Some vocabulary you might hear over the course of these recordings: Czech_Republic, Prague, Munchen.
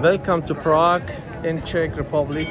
Welcome to Prague in Czech Republic.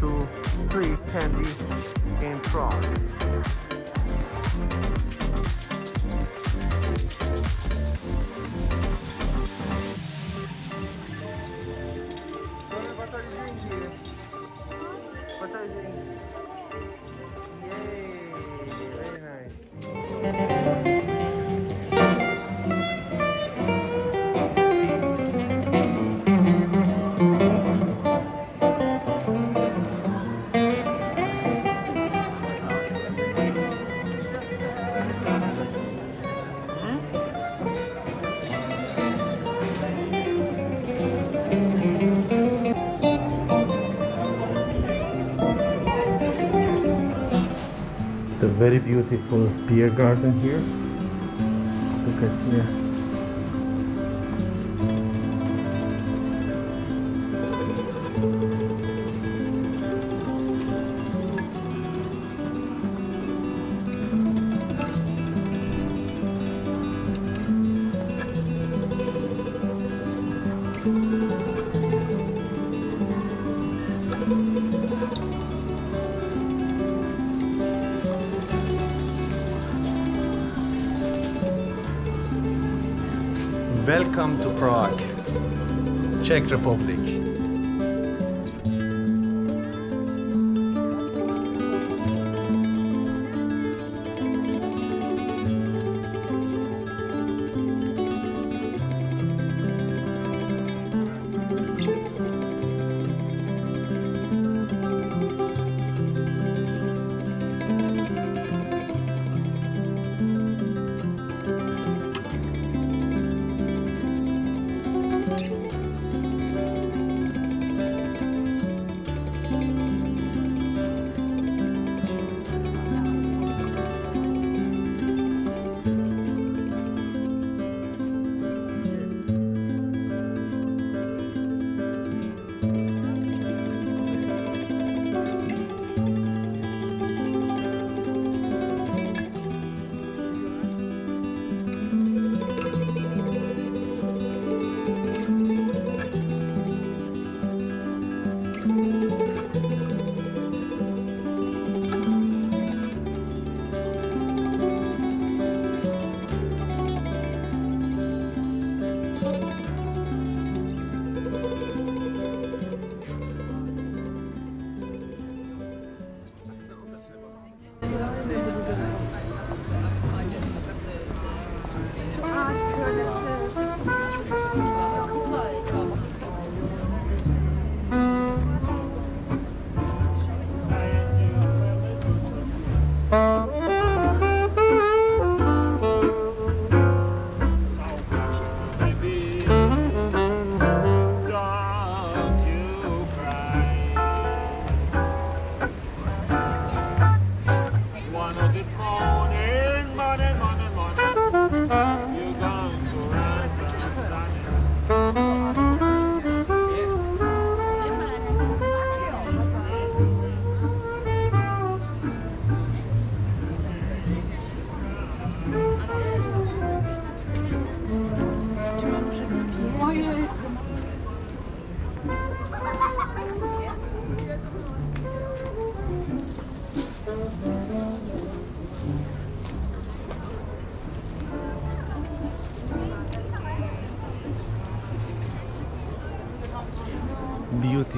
To sweet candy in Prague. What are you doing here? What are you doing? Yay! Very nice. Very beautiful beer garden here. Look at here. Welcome to Prague, Czech Republic.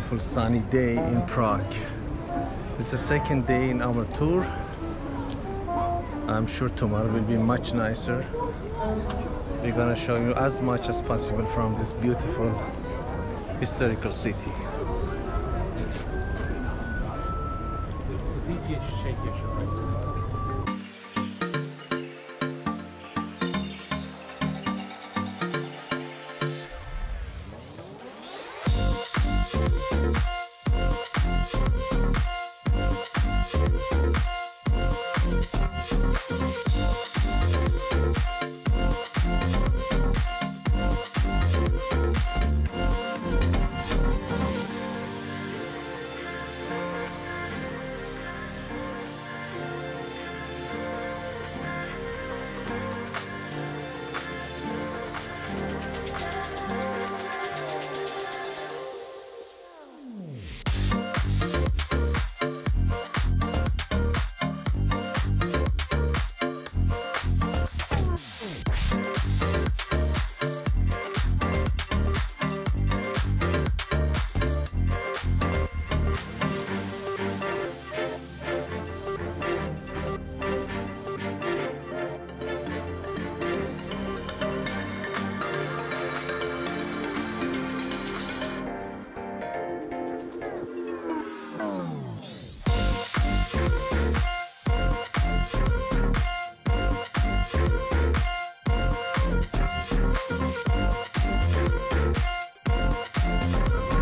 beautiful sunny day in Prague. It's the second day in our tour. I'm sure tomorrow will be much nicer. We're gonna show you as much as possible from this beautiful historical city.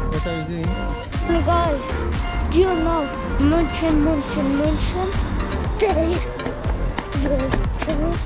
What are you doing? Hey guys, do you know Munchen?